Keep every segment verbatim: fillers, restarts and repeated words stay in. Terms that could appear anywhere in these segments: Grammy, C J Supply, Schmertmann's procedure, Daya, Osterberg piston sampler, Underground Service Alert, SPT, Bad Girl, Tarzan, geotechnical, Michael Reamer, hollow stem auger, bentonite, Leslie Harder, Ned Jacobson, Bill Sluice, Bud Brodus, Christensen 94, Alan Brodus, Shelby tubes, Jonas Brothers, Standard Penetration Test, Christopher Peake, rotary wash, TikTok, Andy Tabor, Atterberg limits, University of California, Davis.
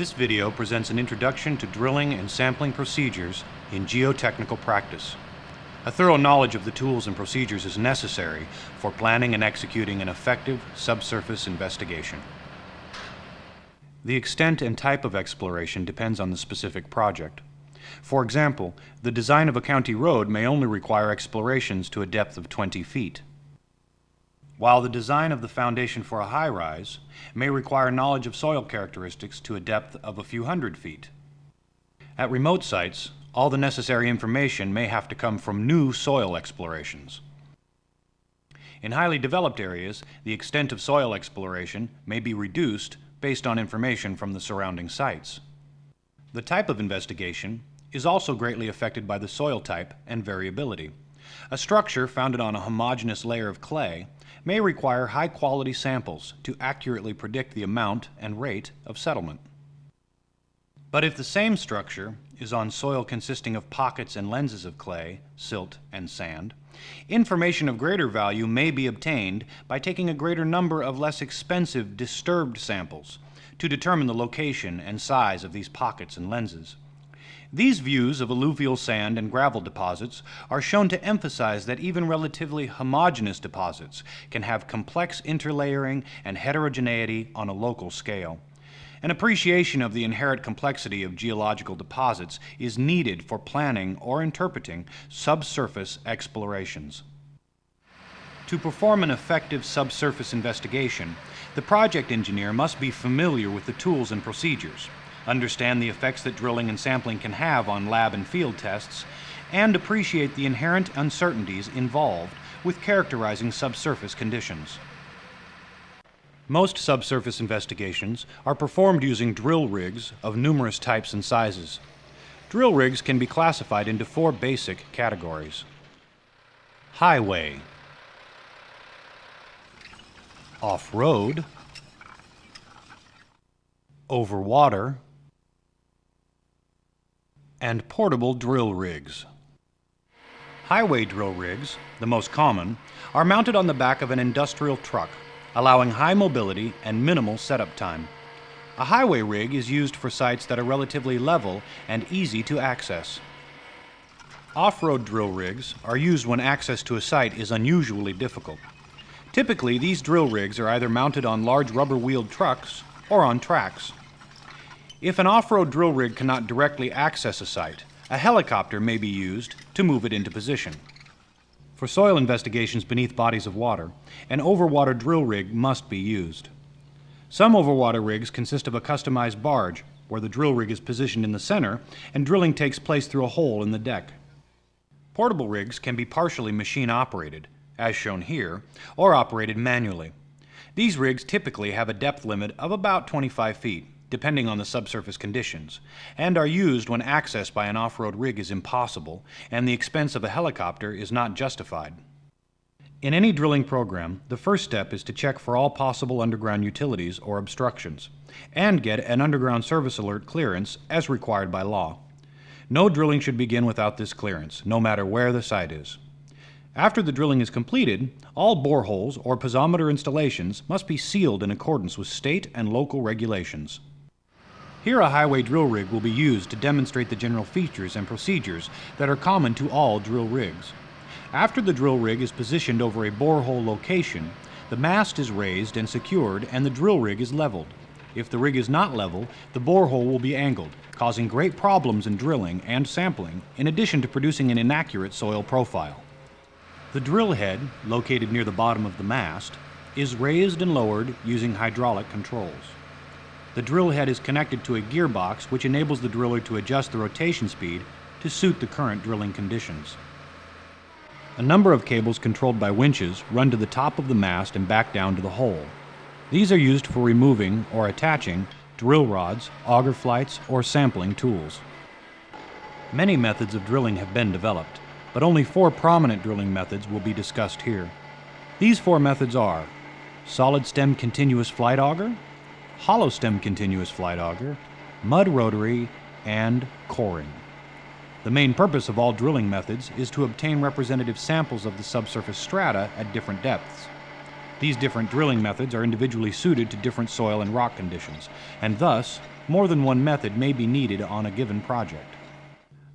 This video presents an introduction to drilling and sampling procedures in geotechnical practice. A thorough knowledge of the tools and procedures is necessary for planning and executing an effective subsurface investigation. The extent and type of exploration depends on the specific project. For example, the design of a county road may only require explorations to a depth of twenty feet. While the design of the foundation for a high-rise may require knowledge of soil characteristics to a depth of a few hundred feet. At remote sites, all the necessary information may have to come from new soil explorations. In highly developed areas, the extent of soil exploration may be reduced based on information from the surrounding sites. The type of investigation is also greatly affected by the soil type and variability. A structure founded on a homogeneous layer of clay may require high-quality samples to accurately predict the amount and rate of settlement. But if the same structure is on soil consisting of pockets and lenses of clay, silt, and sand, information of greater value may be obtained by taking a greater number of less expensive disturbed samples to determine the location and size of these pockets and lenses. These views of alluvial sand and gravel deposits are shown to emphasize that even relatively homogeneous deposits can have complex interlayering and heterogeneity on a local scale. An appreciation of the inherent complexity of geological deposits is needed for planning or interpreting subsurface explorations. To perform an effective subsurface investigation, the project engineer must be familiar with the tools and procedures, understand the effects that drilling and sampling can have on lab and field tests, and appreciate the inherent uncertainties involved with characterizing subsurface conditions. Most subsurface investigations are performed using drill rigs of numerous types and sizes. Drill rigs can be classified into four basic categories: highway, off-road, overwater, and portable drill rigs. Highway drill rigs, the most common, are mounted on the back of an industrial truck, allowing high mobility and minimal setup time. A highway rig is used for sites that are relatively level and easy to access. Off-road drill rigs are used when access to a site is unusually difficult. Typically, these drill rigs are either mounted on large rubber-wheeled trucks or on tracks. If an off-road drill rig cannot directly access a site, a helicopter may be used to move it into position. For soil investigations beneath bodies of water, an overwater drill rig must be used. Some overwater rigs consist of a customized barge where the drill rig is positioned in the center and drilling takes place through a hole in the deck. Portable rigs can be partially machine-operated, as shown here, or operated manually. These rigs typically have a depth limit of about twenty-five feet, depending on the subsurface conditions, and are used when access by an off-road rig is impossible and the expense of a helicopter is not justified. In any drilling program, the first step is to check for all possible underground utilities or obstructions, and get an underground service alert clearance as required by law. No drilling should begin without this clearance, no matter where the site is. After the drilling is completed, all boreholes or piezometer installations must be sealed in accordance with state and local regulations. Here, a highway drill rig will be used to demonstrate the general features and procedures that are common to all drill rigs. After the drill rig is positioned over a borehole location, the mast is raised and secured and the drill rig is leveled. If the rig is not level, the borehole will be angled, causing great problems in drilling and sampling, in addition to producing an inaccurate soil profile. The drill head, located near the bottom of the mast, is raised and lowered using hydraulic controls. The drill head is connected to a gearbox which enables the driller to adjust the rotation speed to suit the current drilling conditions. A number of cables controlled by winches run to the top of the mast and back down to the hole. These are used for removing or attaching drill rods, auger flights, or sampling tools. Many methods of drilling have been developed, but only four prominent drilling methods will be discussed here. These four methods are solid stem continuous flight auger, hollow stem continuous flight auger, mud rotary, and coring. The main purpose of all drilling methods is to obtain representative samples of the subsurface strata at different depths. These different drilling methods are individually suited to different soil and rock conditions, and thus, more than one method may be needed on a given project.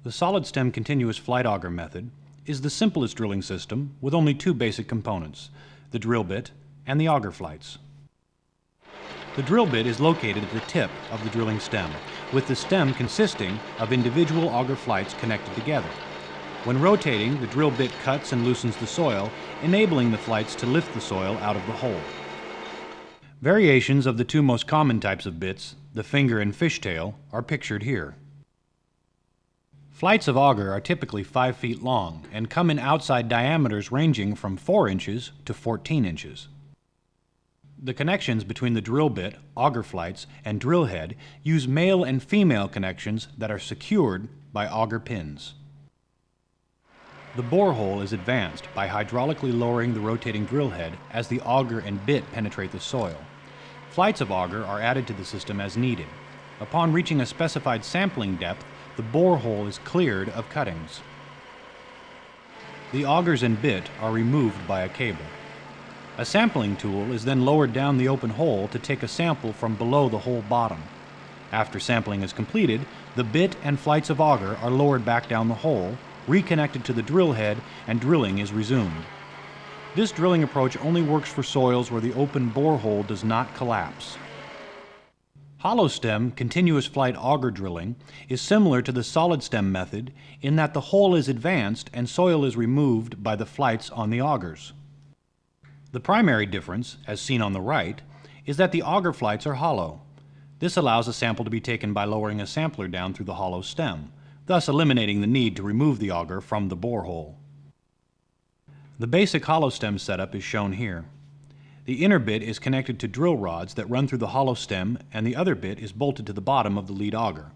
The solid stem continuous flight auger method is the simplest drilling system with only two basic components, the drill bit and the auger flights. The drill bit is located at the tip of the drilling stem, with the stem consisting of individual auger flights connected together. When rotating, the drill bit cuts and loosens the soil, enabling the flights to lift the soil out of the hole. Variations of the two most common types of bits, the finger and fishtail, are pictured here. Flights of auger are typically five feet long and come in outside diameters ranging from four inches to fourteen inches. The connections between the drill bit, auger flights, and drill head use male and female connections that are secured by auger pins. The borehole is advanced by hydraulically lowering the rotating drill head as the auger and bit penetrate the soil. Flights of auger are added to the system as needed. Upon reaching a specified sampling depth, the borehole is cleared of cuttings. The augers and bit are removed by a cable. A sampling tool is then lowered down the open hole to take a sample from below the hole bottom. After sampling is completed, the bit and flights of auger are lowered back down the hole, reconnected to the drill head, and drilling is resumed. This drilling approach only works for soils where the open borehole does not collapse. Hollow stem continuous flight auger drilling is similar to the solid stem method in that the hole is advanced and soil is removed by the flights on the augers. The primary difference, as seen on the right, is that the auger flights are hollow. This allows a sample to be taken by lowering a sampler down through the hollow stem, thus eliminating the need to remove the auger from the borehole. The basic hollow stem setup is shown here. The inner bit is connected to drill rods that run through the hollow stem, and the other bit is bolted to the bottom of the lead auger.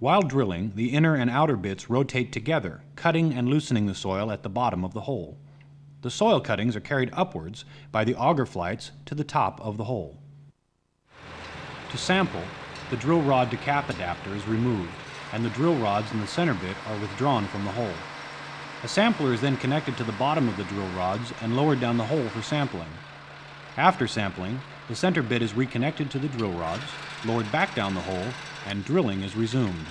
While drilling, the inner and outer bits rotate together, cutting and loosening the soil at the bottom of the hole. The soil cuttings are carried upwards by the auger flights to the top of the hole. To sample, the drill rod to cap adapter is removed, and the drill rods in the center bit are withdrawn from the hole. A sampler is then connected to the bottom of the drill rods and lowered down the hole for sampling. After sampling, the center bit is reconnected to the drill rods, lowered back down the hole, and drilling is resumed.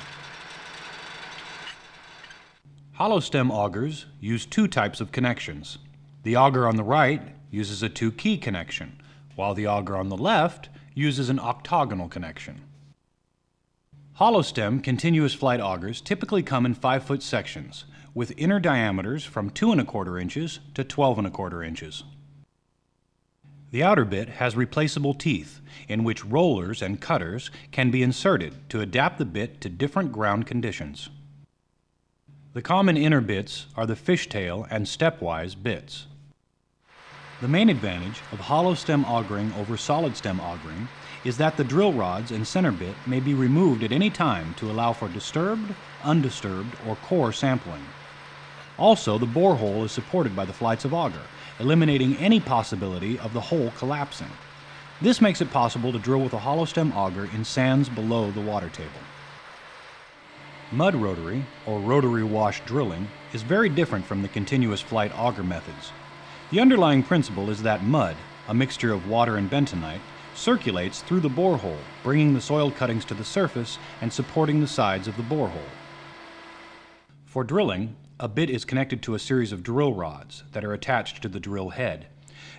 Hollow stem augers use two types of connections. The auger on the right uses a two-key connection, while the auger on the left uses an octagonal connection. Hollow stem continuous flight augers typically come in five-foot sections, with inner diameters from two and a quarter inches to twelve and a quarter inches. The outer bit has replaceable teeth in which rollers and cutters can be inserted to adapt the bit to different ground conditions. The common inner bits are the fishtail and stepwise bits. The main advantage of hollow stem augering over solid stem augering is that the drill rods and center bit may be removed at any time to allow for disturbed, undisturbed, or core sampling. Also, the borehole is supported by the flights of auger, eliminating any possibility of the hole collapsing. This makes it possible to drill with a hollow stem auger in sands below the water table. Mud rotary, or rotary wash drilling, is very different from the continuous flight auger methods. The underlying principle is that mud, a mixture of water and bentonite, circulates through the borehole, bringing the soil cuttings to the surface and supporting the sides of the borehole. For drilling, a bit is connected to a series of drill rods that are attached to the drill head.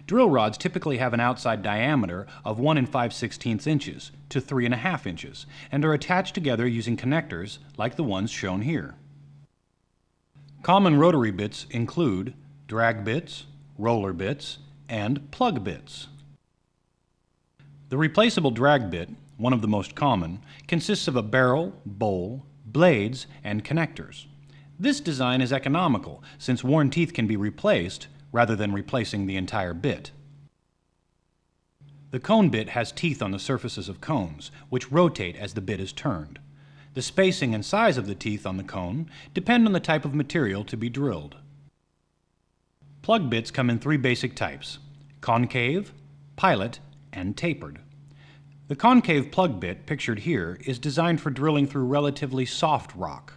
Drill rods typically have an outside diameter of one and five sixteenths inches to three and a half inches and are attached together using connectors like the ones shown here. Common rotary bits include drag bits, roller bits, and plug bits. The replaceable drag bit, one of the most common, consists of a barrel, bowl, blades, and connectors. This design is economical, since worn teeth can be replaced rather than replacing the entire bit. The cone bit has teeth on the surfaces of cones, which rotate as the bit is turned. The spacing and size of the teeth on the cone depend on the type of material to be drilled. Plug bits come in three basic types: concave, pilot, and tapered. The concave plug bit, pictured here, is designed for drilling through relatively soft rock.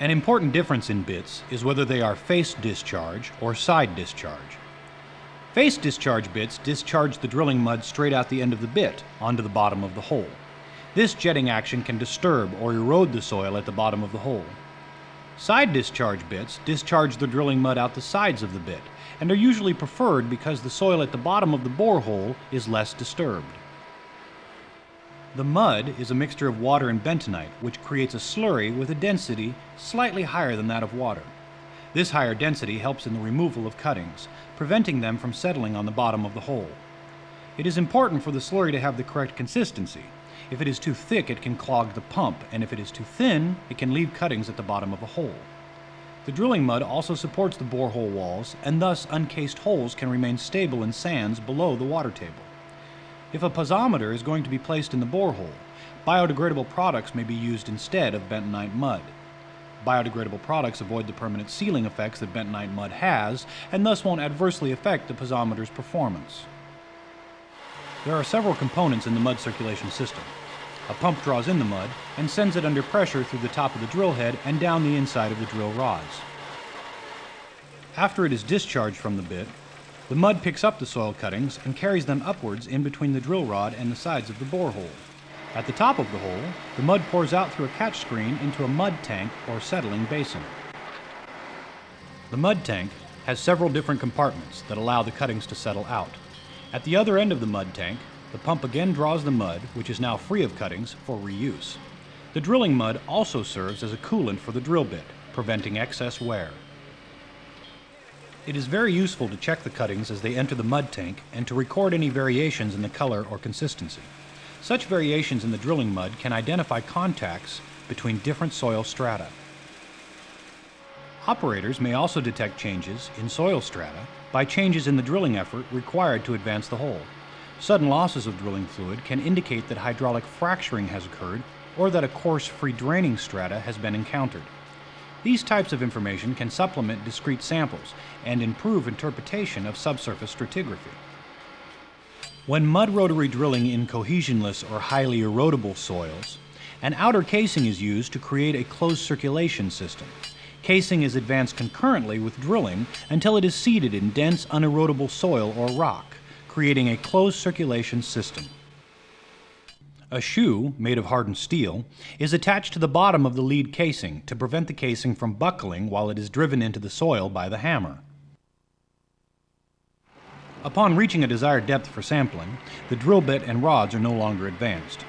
An important difference in bits is whether they are face discharge or side discharge. Face discharge bits discharge the drilling mud straight out the end of the bit onto the bottom of the hole. This jetting action can disturb or erode the soil at the bottom of the hole. Side discharge bits discharge the drilling mud out the sides of the bit and are usually preferred because the soil at the bottom of the borehole is less disturbed. The mud is a mixture of water and bentonite, which creates a slurry with a density slightly higher than that of water. This higher density helps in the removal of cuttings, preventing them from settling on the bottom of the hole. It is important for the slurry to have the correct consistency. If it is too thick, it can clog the pump, and if it is too thin, it can leave cuttings at the bottom of the hole. The drilling mud also supports the borehole walls, and thus uncased holes can remain stable in sands below the water table. If a piezometer is going to be placed in the borehole, biodegradable products may be used instead of bentonite mud. Biodegradable products avoid the permanent sealing effects that bentonite mud has, and thus won't adversely affect the piezometer's performance. There are several components in the mud circulation system. A pump draws in the mud and sends it under pressure through the top of the drill head and down the inside of the drill rods. After it is discharged from the bit, the mud picks up the soil cuttings and carries them upwards in between the drill rod and the sides of the borehole. At the top of the hole, the mud pours out through a catch screen into a mud tank or settling basin. The mud tank has several different compartments that allow the cuttings to settle out. At the other end of the mud tank, the pump again draws the mud, which is now free of cuttings, for reuse. The drilling mud also serves as a coolant for the drill bit, preventing excess wear. It is very useful to check the cuttings as they enter the mud tank and to record any variations in the color or consistency. Such variations in the drilling mud can identify contacts between different soil strata. Operators may also detect changes in soil strata by changes in the drilling effort required to advance the hole. Sudden losses of drilling fluid can indicate that hydraulic fracturing has occurred or that a coarse free draining strata has been encountered. These types of information can supplement discrete samples and improve interpretation of subsurface stratigraphy. When mud rotary drilling in cohesionless or highly erodible soils, an outer casing is used to create a closed circulation system. Casing is advanced concurrently with drilling until it is seeded in dense, unerodable soil or rock, creating a closed circulation system. A shoe, made of hardened steel, is attached to the bottom of the lead casing to prevent the casing from buckling while it is driven into the soil by the hammer. Upon reaching a desired depth for sampling, the drill bit and rods are no longer advanced.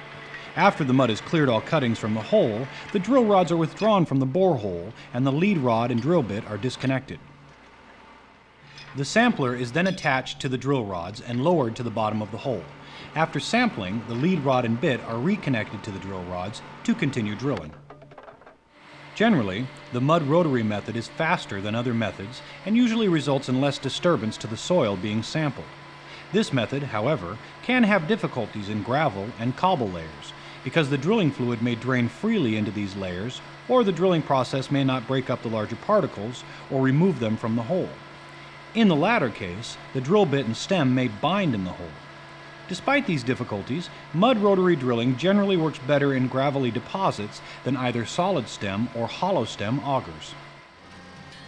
After the mud has cleared all cuttings from the hole, the drill rods are withdrawn from the borehole and the lead rod and drill bit are disconnected. The sampler is then attached to the drill rods and lowered to the bottom of the hole. After sampling, the lead rod and bit are reconnected to the drill rods to continue drilling. Generally, the mud rotary method is faster than other methods and usually results in less disturbance to the soil being sampled. This method, however, can have difficulties in gravel and cobble layers because the drilling fluid may drain freely into these layers, or the drilling process may not break up the larger particles or remove them from the hole. In the latter case, the drill bit and stem may bind in the hole. Despite these difficulties, mud rotary drilling generally works better in gravelly deposits than either solid stem or hollow stem augers.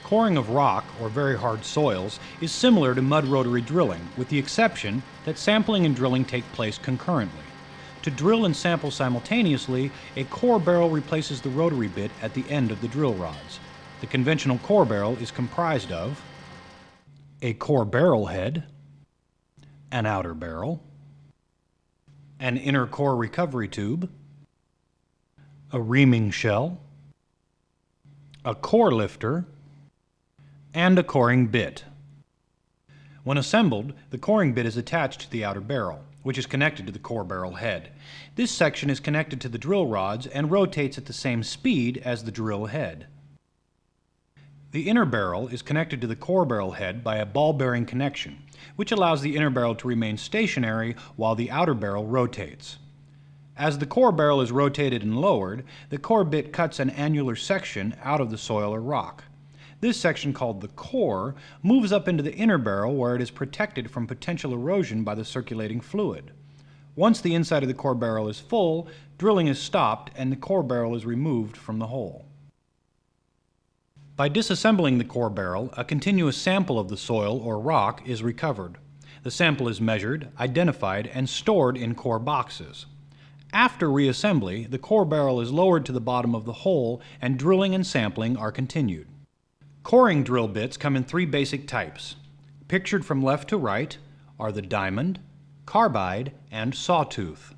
Coring of rock or very hard soils is similar to mud rotary drilling, with the exception that sampling and drilling take place concurrently. To drill and sample simultaneously, a core barrel replaces the rotary bit at the end of the drill rods. The conventional core barrel is comprised of a core barrel head, an outer barrel, an inner core recovery tube, a reaming shell, a core lifter, and a coring bit. When assembled, the coring bit is attached to the outer barrel, which is connected to the core barrel head. This section is connected to the drill rods and rotates at the same speed as the drill head. The inner barrel is connected to the core barrel head by a ball bearing connection, which allows the inner barrel to remain stationary while the outer barrel rotates. As the core barrel is rotated and lowered, the core bit cuts an annular section out of the soil or rock. This section, called the core, moves up into the inner barrel where it is protected from potential erosion by the circulating fluid. Once the inside of the core barrel is full, drilling is stopped and the core barrel is removed from the hole. By disassembling the core barrel, a continuous sample of the soil or rock is recovered. The sample is measured, identified, and stored in core boxes. After reassembly, the core barrel is lowered to the bottom of the hole and drilling and sampling are continued. Coring drill bits come in three basic types. Pictured from left to right are the diamond, carbide, and sawtooth.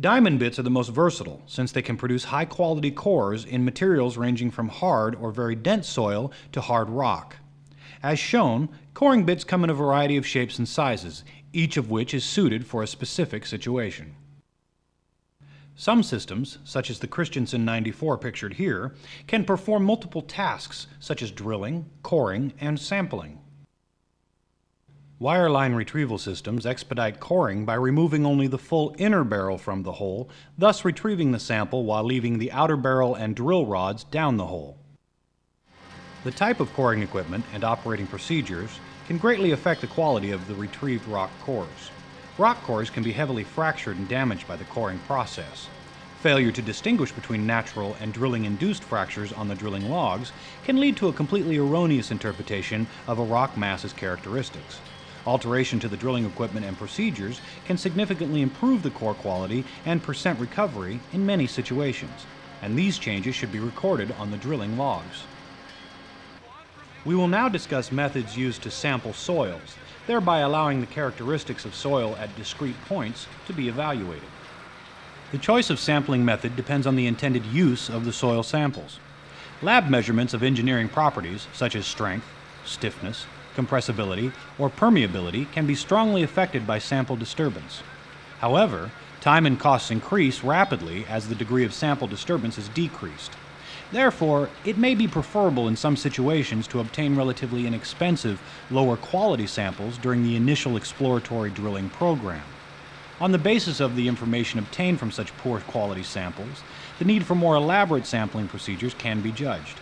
Diamond bits are the most versatile since they can produce high-quality cores in materials ranging from hard or very dense soil to hard rock. As shown, coring bits come in a variety of shapes and sizes, each of which is suited for a specific situation. Some systems, such as the Christensen ninety-four pictured here, can perform multiple tasks such as drilling, coring, and sampling. Wireline retrieval systems expedite coring by removing only the full inner barrel from the hole, thus retrieving the sample while leaving the outer barrel and drill rods down the hole. The type of coring equipment and operating procedures can greatly affect the quality of the retrieved rock cores. Rock cores can be heavily fractured and damaged by the coring process. Failure to distinguish between natural and drilling-induced fractures on the drilling logs can lead to a completely erroneous interpretation of a rock mass's characteristics. Alteration to the drilling equipment and procedures can significantly improve the core quality and percent recovery in many situations, and these changes should be recorded on the drilling logs. We will now discuss methods used to sample soils, thereby allowing the characteristics of soil at discrete points to be evaluated. The choice of sampling method depends on the intended use of the soil samples. Lab measurements of engineering properties such as strength, stiffness, compressibility, or permeability can be strongly affected by sample disturbance. However, time and costs increase rapidly as the degree of sample disturbance is decreased. Therefore, it may be preferable in some situations to obtain relatively inexpensive, lower quality samples during the initial exploratory drilling program. On the basis of the information obtained from such poor quality samples, the need for more elaborate sampling procedures can be judged.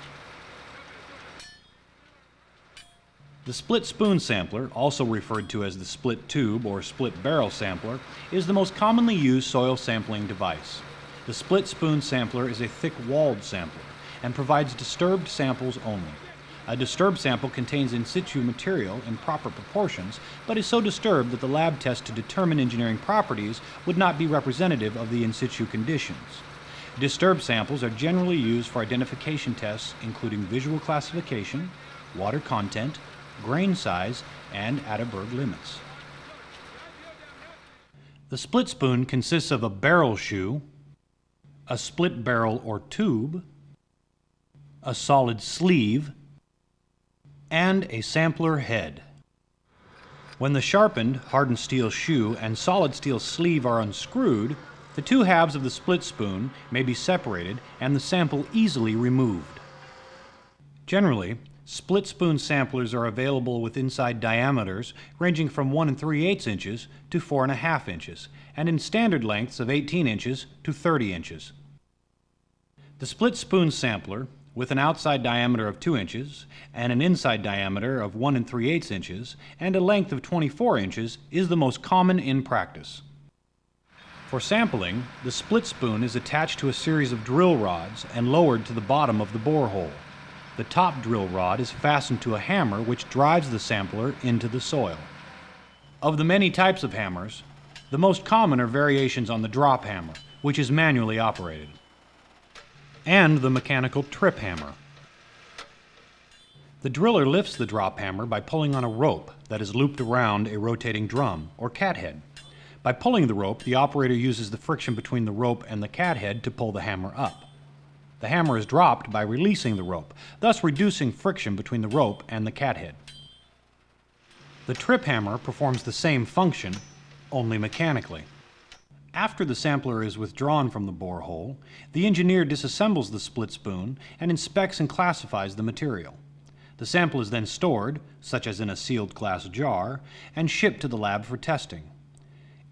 The split spoon sampler, also referred to as the split tube or split barrel sampler, is the most commonly used soil sampling device. The split spoon sampler is a thick-walled sampler and provides disturbed samples only. A disturbed sample contains in situ material in proper proportions, but is so disturbed that the lab test to determine engineering properties would not be representative of the in situ conditions. Disturbed samples are generally used for identification tests including visual classification, water content, grain size, and Atterberg limits. The split spoon consists of a barrel shoe, a split barrel or tube, a solid sleeve, and a sampler head. When the sharpened, hardened steel shoe and solid steel sleeve are unscrewed, the two halves of the split spoon may be separated and the sample easily removed. Generally, split spoon samplers are available with inside diameters ranging from one and three eighths inches to four and a half inches, and in standard lengths of eighteen inches to thirty inches. The split spoon sampler, with an outside diameter of two inches and an inside diameter of one and three eighths inches and a length of twenty-four inches, is the most common in practice. For sampling, the split spoon is attached to a series of drill rods and lowered to the bottom of the borehole. The top drill rod is fastened to a hammer which drives the sampler into the soil. Of the many types of hammers, the most common are variations on the drop hammer, which is manually operated, and the mechanical trip hammer. The driller lifts the drop hammer by pulling on a rope that is looped around a rotating drum or cathead. By pulling the rope, the operator uses the friction between the rope and the cathead to pull the hammer up. The hammer is dropped by releasing the rope, thus reducing friction between the rope and the cathead. The trip hammer performs the same function, only mechanically. After the sampler is withdrawn from the borehole, the engineer disassembles the split spoon and inspects and classifies the material. The sample is then stored, such as in a sealed glass jar, and shipped to the lab for testing.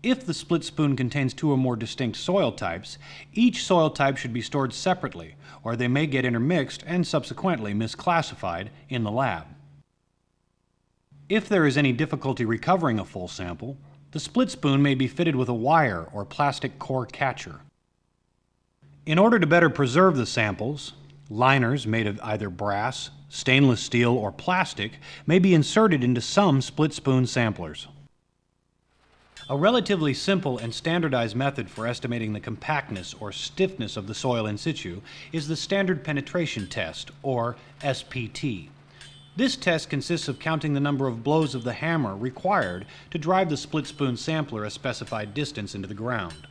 If the split spoon contains two or more distinct soil types, each soil type should be stored separately, or they may get intermixed and subsequently misclassified in the lab. If there is any difficulty recovering a full sample, the split spoon may be fitted with a wire or plastic core catcher. In order to better preserve the samples, Liners made of either brass, stainless steel, or plastic may be inserted into some split-spoon samplers. A relatively simple and standardized method for estimating the compactness or stiffness of the soil in situ is the Standard Penetration Test, or S P T. This test consists of counting the number of blows of the hammer required to drive the split-spoon sampler a specified distance into the ground.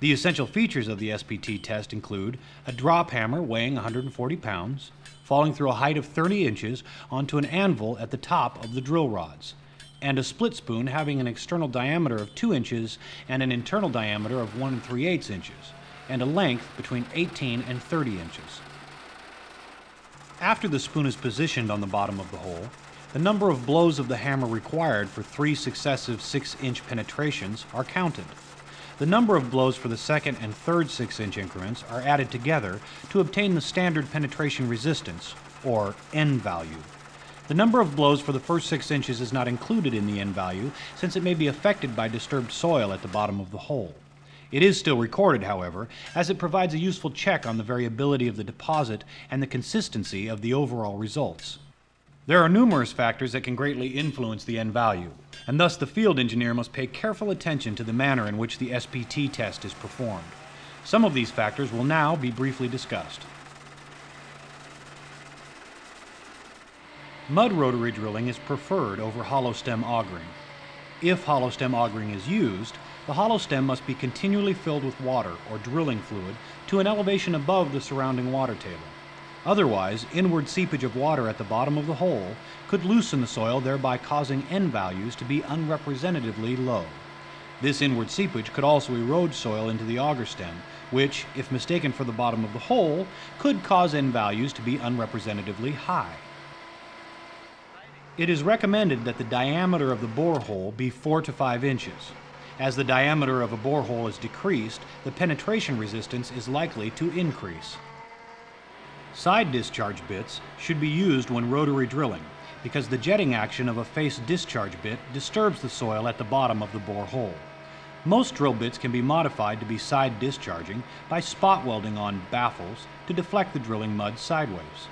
The essential features of the S P T test include a drop hammer weighing one hundred forty pounds, falling through a height of thirty inches onto an anvil at the top of the drill rods, and a split spoon having an external diameter of two inches and an internal diameter of one and three eighths inches, and a length between eighteen and thirty inches. After the spoon is positioned on the bottom of the hole, the number of blows of the hammer required for three successive six inch penetrations are counted. The number of blows for the second and third six inch increments are added together to obtain the standard penetration resistance, or N value. The number of blows for the first six inches is not included in the N value, since it may be affected by disturbed soil at the bottom of the hole. It is still recorded, however, as it provides a useful check on the variability of the deposit and the consistency of the overall results. There are numerous factors that can greatly influence the N value, and thus the field engineer must pay careful attention to the manner in which the S P T test is performed. Some of these factors will now be briefly discussed. Mud rotary drilling is preferred over hollow stem augering. If hollow stem augering is used, the hollow stem must be continually filled with water or drilling fluid to an elevation above the surrounding water table. Otherwise, inward seepage of water at the bottom of the hole could loosen the soil, thereby causing N values to be unrepresentatively low. This inward seepage could also erode soil into the auger stem, which, if mistaken for the bottom of the hole, could cause N values to be unrepresentatively high. It is recommended that the diameter of the borehole be four to five inches. As the diameter of a borehole is decreased, the penetration resistance is likely to increase. Side discharge bits should be used when rotary drilling because the jetting action of a face discharge bit disturbs the soil at the bottom of the bore hole. Most drill bits can be modified to be side discharging by spot welding on baffles to deflect the drilling mud sideways.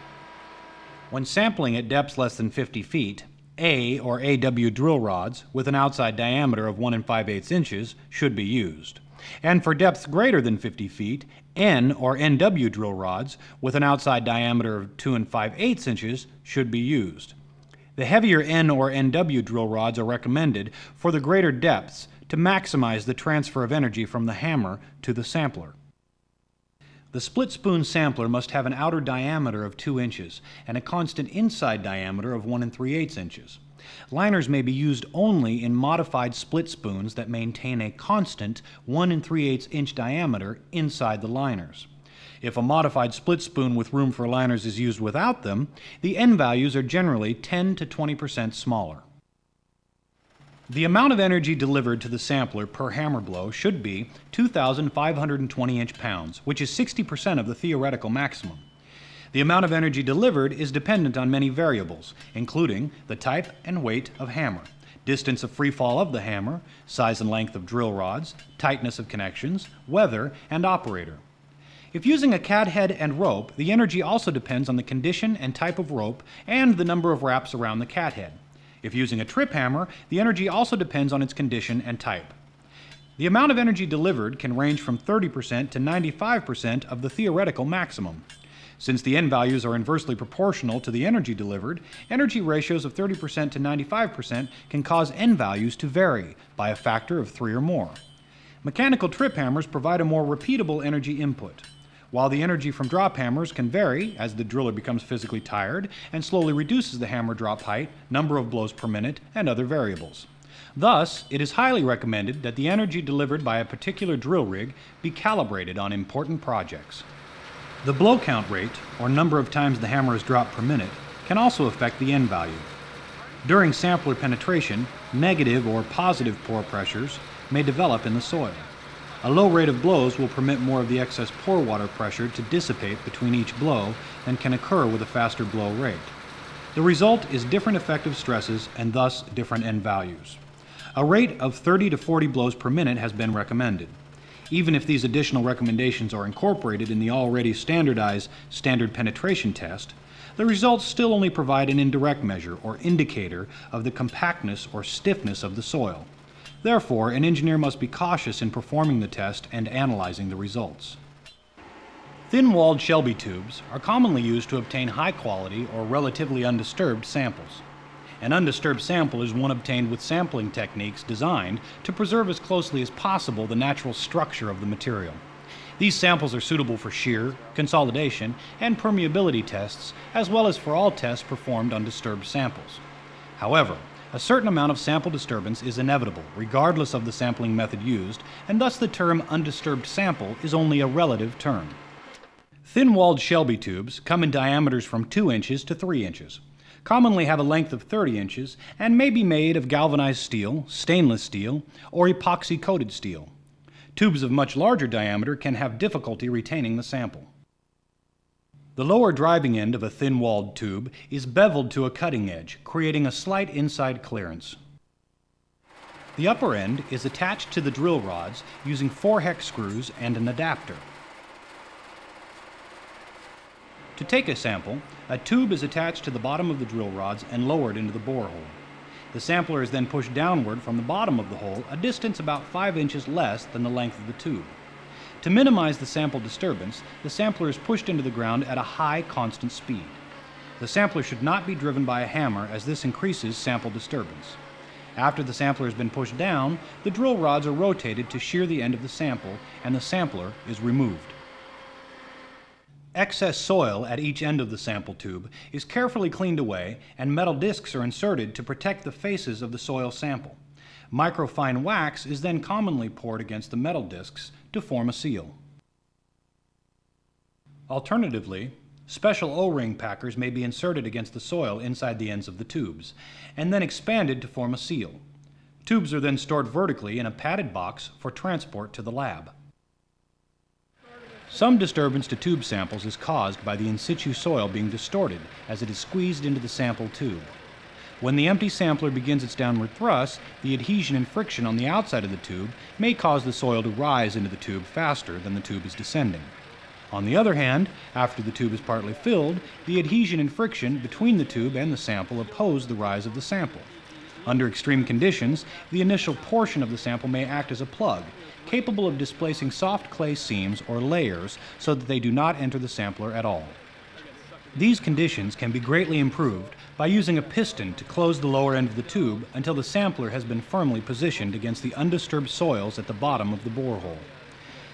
When sampling at depths less than fifty feet, A or A W drill rods with an outside diameter of one and five eighths inches should be used. And for depths greater than fifty feet, N or N W drill rods with an outside diameter of two and five eighths inches should be used. The heavier N or N W drill rods are recommended for the greater depths to maximize the transfer of energy from the hammer to the sampler. The split spoon sampler must have an outer diameter of two inches and a constant inside diameter of one and three eighths inches. Liners may be used only in modified split spoons that maintain a constant one and three eighths inch diameter inside the liners. If a modified split spoon with room for liners is used without them, the N values are generally ten to twenty percent smaller. The amount of energy delivered to the sampler per hammer blow should be two thousand five hundred twenty inch pounds, which is sixty percent of the theoretical maximum. The amount of energy delivered is dependent on many variables, including the type and weight of hammer, distance of free fall of the hammer, size and length of drill rods, tightness of connections, weather, and operator. If using a cat head and rope, the energy also depends on the condition and type of rope and the number of wraps around the cat head. If using a trip hammer, the energy also depends on its condition and type. The amount of energy delivered can range from thirty percent to ninety-five percent of the theoretical maximum. Since the N values are inversely proportional to the energy delivered, energy ratios of thirty percent to ninety-five percent can cause N values to vary by a factor of three or more. Mechanical trip hammers provide a more repeatable energy input, while the energy from drop hammers can vary as the driller becomes physically tired and slowly reduces the hammer drop height, number of blows per minute, and other variables. Thus, it is highly recommended that the energy delivered by a particular drill rig be calibrated on important projects. The blow count rate, or number of times the hammer is dropped per minute, can also affect the N value. During sampler penetration, negative or positive pore pressures may develop in the soil. A low rate of blows will permit more of the excess pore water pressure to dissipate between each blow than can occur with a faster blow rate. The result is different effective stresses and thus different N values. A rate of thirty to forty blows per minute has been recommended. even if these additional recommendations are incorporated in the already standardized Standard Penetration Test, the results still only provide an indirect measure or indicator of the compactness or stiffness of the soil. Therefore, an engineer must be cautious in performing the test and analyzing the results. Thin-walled Shelby tubes are commonly used to obtain high-quality or relatively undisturbed samples. An undisturbed sample is one obtained with sampling techniques designed to preserve as closely as possible the natural structure of the material. These samples are suitable for shear, consolidation, and permeability tests, as well as for all tests performed on disturbed samples. However, a certain amount of sample disturbance is inevitable, regardless of the sampling method used, and thus the term undisturbed sample is only a relative term. Thin-walled Shelby tubes come in diameters from two inches to three inches, commonly have a length of thirty inches, and may be made of galvanized steel, stainless steel, or epoxy-coated steel. Tubes of much larger diameter can have difficulty retaining the sample. The lower driving end of a thin-walled tube is beveled to a cutting edge, creating a slight inside clearance. The upper end is attached to the drill rods using four hex screws and an adapter. To take a sample, a tube is attached to the bottom of the drill rods and lowered into the borehole. The sampler is then pushed downward from the bottom of the hole, a distance about five inches less than the length of the tube. To minimize the sample disturbance, the sampler is pushed into the ground at a high constant speed. The sampler should not be driven by a hammer, as this increases sample disturbance. After the sampler has been pushed down, the drill rods are rotated to shear the end of the sample, and the sampler is removed. Excess soil at each end of the sample tube is carefully cleaned away, and metal discs are inserted to protect the faces of the soil sample. Microfine wax is then commonly poured against the metal discs to form a seal. Alternatively, special O-ring packers may be inserted against the soil inside the ends of the tubes, and then expanded to form a seal. Tubes are then stored vertically in a padded box for transport to the lab. Some disturbance to tube samples is caused by the in situ soil being distorted as it is squeezed into the sample tube. When the empty sampler begins its downward thrust, the adhesion and friction on the outside of the tube may cause the soil to rise into the tube faster than the tube is descending. On the other hand, after the tube is partly filled, the adhesion and friction between the tube and the sample oppose the rise of the sample. Under extreme conditions, the initial portion of the sample may act as a plug, capable of displacing soft clay seams or layers so that they do not enter the sampler at all. These conditions can be greatly improved by using a piston to close the lower end of the tube until the sampler has been firmly positioned against the undisturbed soils at the bottom of the borehole.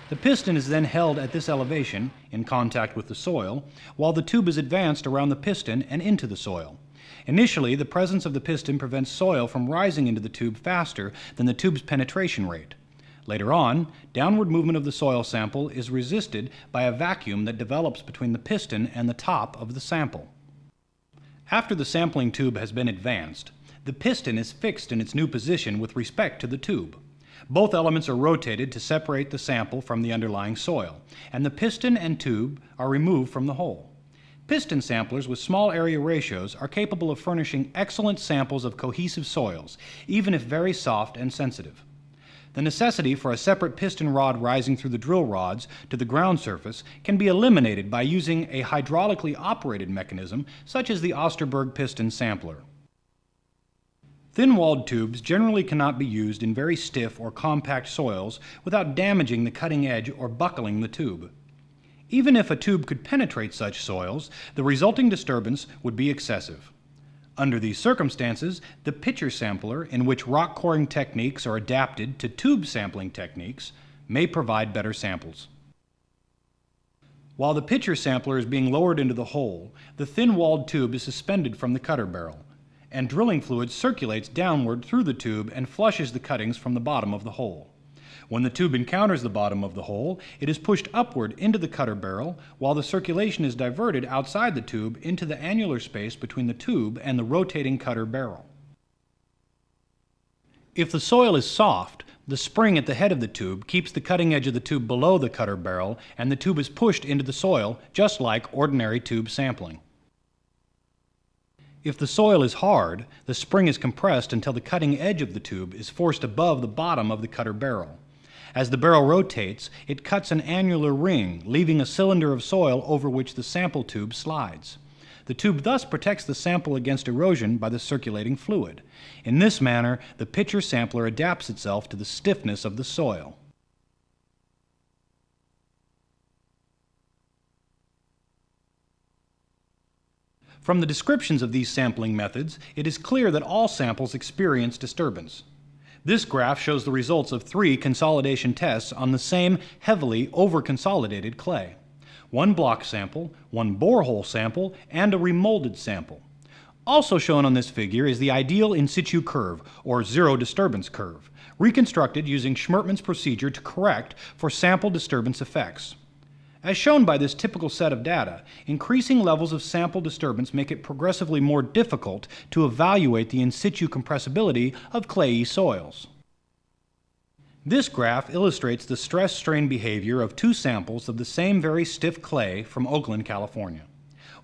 The piston is then held at this elevation, in contact with the soil, while the tube is advanced around the piston and into the soil. Initially, the presence of the piston prevents soil from rising into the tube faster than the tube's penetration rate. Later on, downward movement of the soil sample is resisted by a vacuum that develops between the piston and the top of the sample. After the sampling tube has been advanced, the piston is fixed in its new position with respect to the tube. Both elements are rotated to separate the sample from the underlying soil, and the piston and tube are removed from the hole. Piston samplers with small area ratios are capable of furnishing excellent samples of cohesive soils, even if very soft and sensitive. The necessity for a separate piston rod rising through the drill rods to the ground surface can be eliminated by using a hydraulically operated mechanism such as the Osterberg piston sampler. Thin-walled tubes generally cannot be used in very stiff or compact soils without damaging the cutting edge or buckling the tube. Even if a tube could penetrate such soils, the resulting disturbance would be excessive. Under these circumstances, the pitcher sampler, in which rock coring techniques are adapted to tube sampling techniques, may provide better samples. While the pitcher sampler is being lowered into the hole, the thin-walled tube is suspended from the cutter barrel, and drilling fluid circulates downward through the tube and flushes the cuttings from the bottom of the hole. When the tube encounters the bottom of the hole, it is pushed upward into the cutter barrel, while the circulation is diverted outside the tube into the annular space between the tube and the rotating cutter barrel. If the soil is soft, the spring at the head of the tube keeps the cutting edge of the tube below the cutter barrel, and the tube is pushed into the soil, just like ordinary tube sampling. If the soil is hard, the spring is compressed until the cutting edge of the tube is forced above the bottom of the cutter barrel. As the barrel rotates, it cuts an annular ring, leaving a cylinder of soil over which the sample tube slides. The tube thus protects the sample against erosion by the circulating fluid. In this manner, the pitcher sampler adapts itself to the stiffness of the soil. From the descriptions of these sampling methods, it is clear that all samples experience disturbance. This graph shows the results of three consolidation tests on the same heavily over-consolidated clay. One block sample, one borehole sample, and a remolded sample. Also shown on this figure is the ideal in situ curve, or zero disturbance curve, reconstructed using Schmertmann's procedure to correct for sample disturbance effects. As shown by this typical set of data, increasing levels of sample disturbance make it progressively more difficult to evaluate the in situ compressibility of clayey soils. This graph illustrates the stress-strain behavior of two samples of the same very stiff clay from Oakland, California.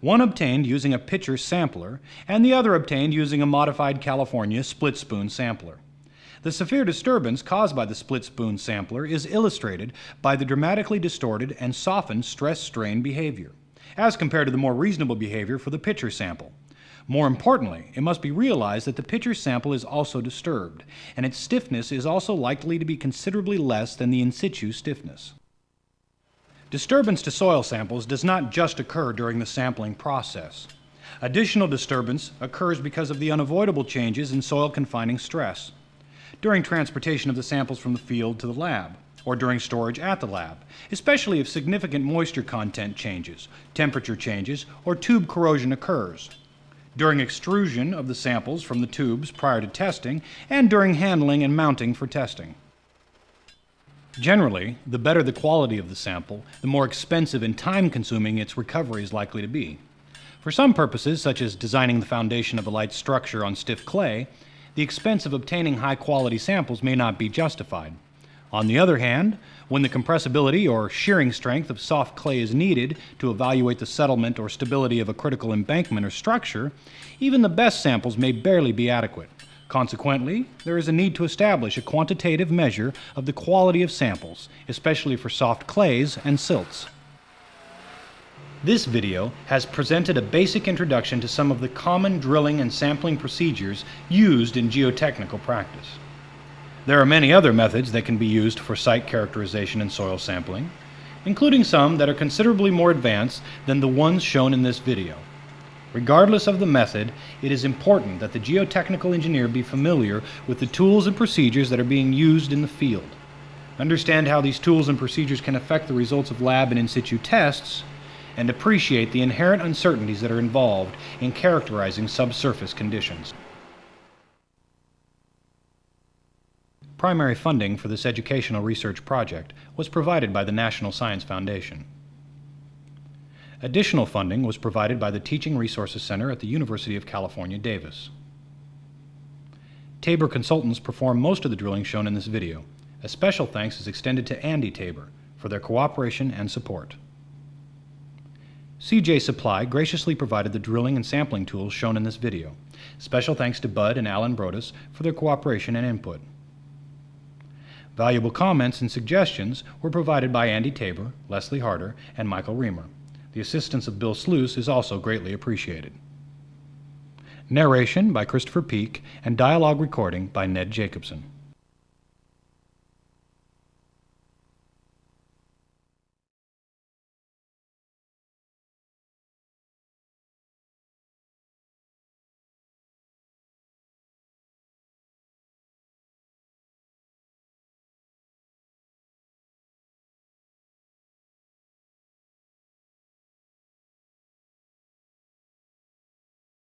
One obtained using a pitcher sampler, and the other obtained using a modified California split spoon sampler. The severe disturbance caused by the split spoon sampler is illustrated by the dramatically distorted and softened stress-strain behavior, as compared to the more reasonable behavior for the pitcher sample. More importantly, it must be realized that the pitcher sample is also disturbed, and its stiffness is also likely to be considerably less than the in situ stiffness. Disturbance to soil samples does not just occur during the sampling process. Additional disturbance occurs because of the unavoidable changes in soil confining stress, during transportation of the samples from the field to the lab, or during storage at the lab, especially if significant moisture content changes, temperature changes, or tube corrosion occurs, during extrusion of the samples from the tubes prior to testing, and during handling and mounting for testing. Generally, the better the quality of the sample, the more expensive and time-consuming its recovery is likely to be. For some purposes, such as designing the foundation of a light structure on stiff clay, the expense of obtaining high-quality samples may not be justified. On the other hand, when the compressibility or shearing strength of soft clay is needed to evaluate the settlement or stability of a critical embankment or structure, even the best samples may barely be adequate. Consequently, there is a need to establish a quantitative measure of the quality of samples, especially for soft clays and silts. This video has presented a basic introduction to some of the common drilling and sampling procedures used in geotechnical practice. There are many other methods that can be used for site characterization and soil sampling, including some that are considerably more advanced than the ones shown in this video. Regardless of the method, it is important that the geotechnical engineer be familiar with the tools and procedures that are being used in the field, understand how these tools and procedures can affect the results of lab and in situ tests, and appreciate the inherent uncertainties that are involved in characterizing subsurface conditions. Primary funding for this educational research project was provided by the National Science Foundation. Additional funding was provided by the Teaching Resources Center at the University of California, Davis. Tabor consultants performed most of the drilling shown in this video. A special thanks is extended to Andy Tabor for their cooperation and support. C J Supply graciously provided the drilling and sampling tools shown in this video. Special thanks to Bud and Alan Brodus for their cooperation and input. Valuable comments and suggestions were provided by Andy Tabor, Leslie Harder, and Michael Reamer. The assistance of Bill Sluice is also greatly appreciated. Narration by Christopher Peake and dialogue recording by Ned Jacobson.